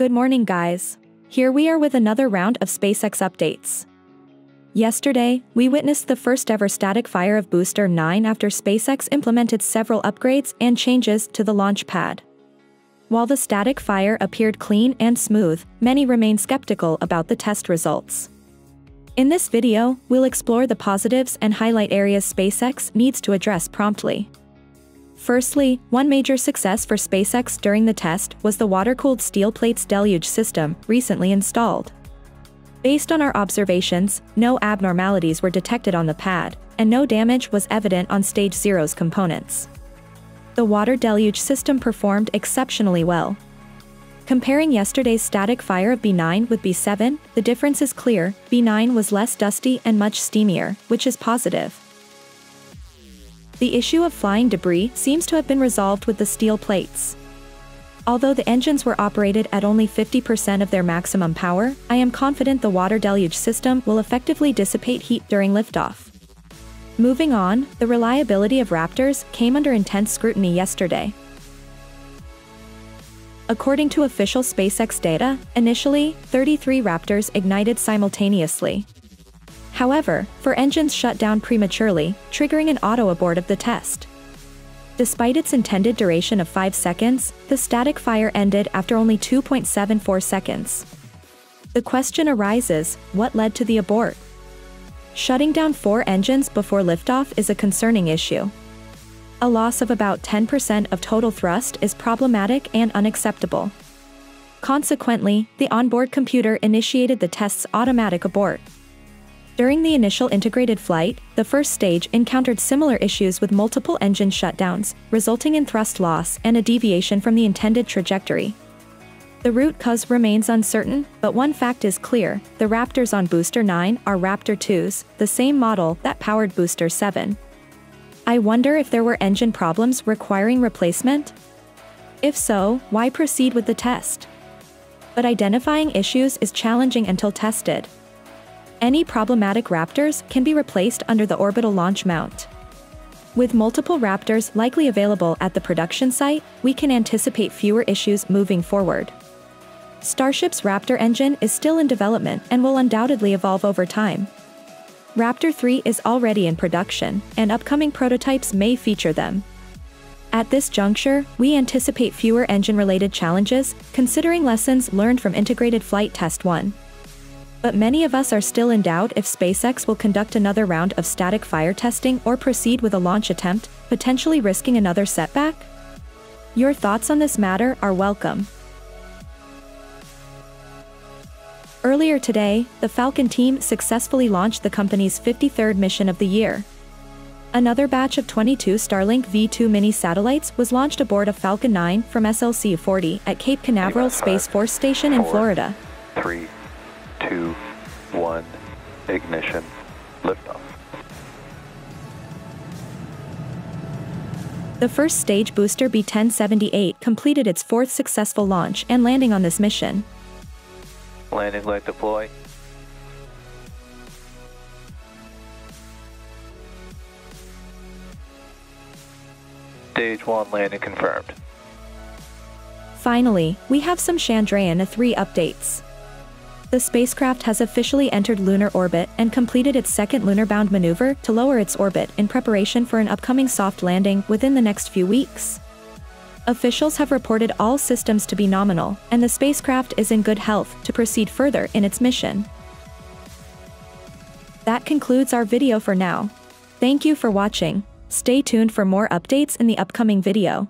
Good morning, guys. Here we are with another round of SpaceX updates. Yesterday, we witnessed the first ever static fire of Booster 9 after SpaceX implemented several upgrades and changes to the launch pad. While the static fire appeared clean and smooth, many remain skeptical about the test results. In this video, we'll explore the positives and highlight areas SpaceX needs to address promptly. Firstly, one major success for SpaceX during the test was the water-cooled steel plates deluge system recently installed. Based on our observations, no abnormalities were detected on the pad, and no damage was evident on Stage 0's components. The water deluge system performed exceptionally well. Comparing yesterday's static fire of B9 with B7, the difference is clear. B9 was less dusty and much steamier, which is positive. The issue of flying debris seems to have been resolved with the steel plates. Although the engines were operated at only 50% of their maximum power, I am confident the water deluge system will effectively dissipate heat during liftoff. Moving on, the reliability of Raptors came under intense scrutiny yesterday. According to official SpaceX data, initially, 33 Raptors ignited simultaneously. However, 4 engines shut down prematurely, triggering an auto-abort of the test. Despite its intended duration of 5 seconds, the static fire ended after only 2.74 seconds. The question arises, what led to the abort? Shutting down 4 engines before liftoff is a concerning issue. A loss of about 10% of total thrust is problematic and unacceptable. Consequently, the onboard computer initiated the test's automatic abort. During the initial integrated flight, the first stage encountered similar issues with multiple engine shutdowns, resulting in thrust loss and a deviation from the intended trajectory. The root cause remains uncertain, but one fact is clear: the Raptors on Booster 9 are Raptor 2s, the same model that powered Booster 7. I wonder if there were engine problems requiring replacement? If so, why proceed with the test? But identifying issues is challenging until tested. Any problematic Raptors can be replaced under the orbital launch mount. With multiple Raptors likely available at the production site, we can anticipate fewer issues moving forward. Starship's Raptor engine is still in development and will undoubtedly evolve over time. Raptor 3 is already in production, and upcoming prototypes may feature them. At this juncture, we anticipate fewer engine-related challenges, considering lessons learned from Integrated Flight Test 1. But many of us are still in doubt if SpaceX will conduct another round of static fire testing or proceed with a launch attempt, potentially risking another setback. Your thoughts on this matter are welcome. Earlier today, the Falcon team successfully launched the company's 53rd mission of the year. Another batch of 22 Starlink V2 mini satellites was launched aboard a Falcon 9 from SLC-40 at Cape Canaveral Space Force Station in Florida. 3, 2, 1, ignition, liftoff. The first stage booster B1078 completed its 4th successful launch and landing on this mission. Landing light deploy. Stage 1 landing confirmed. Finally, we have some Chandrayaan-3 updates. The spacecraft has officially entered lunar orbit and completed its second lunar-bound maneuver to lower its orbit in preparation for an upcoming soft landing within the next few weeks. Officials have reported all systems to be nominal, and the spacecraft is in good health to proceed further in its mission. That concludes our video for now. Thank you for watching. Stay tuned for more updates in the upcoming video.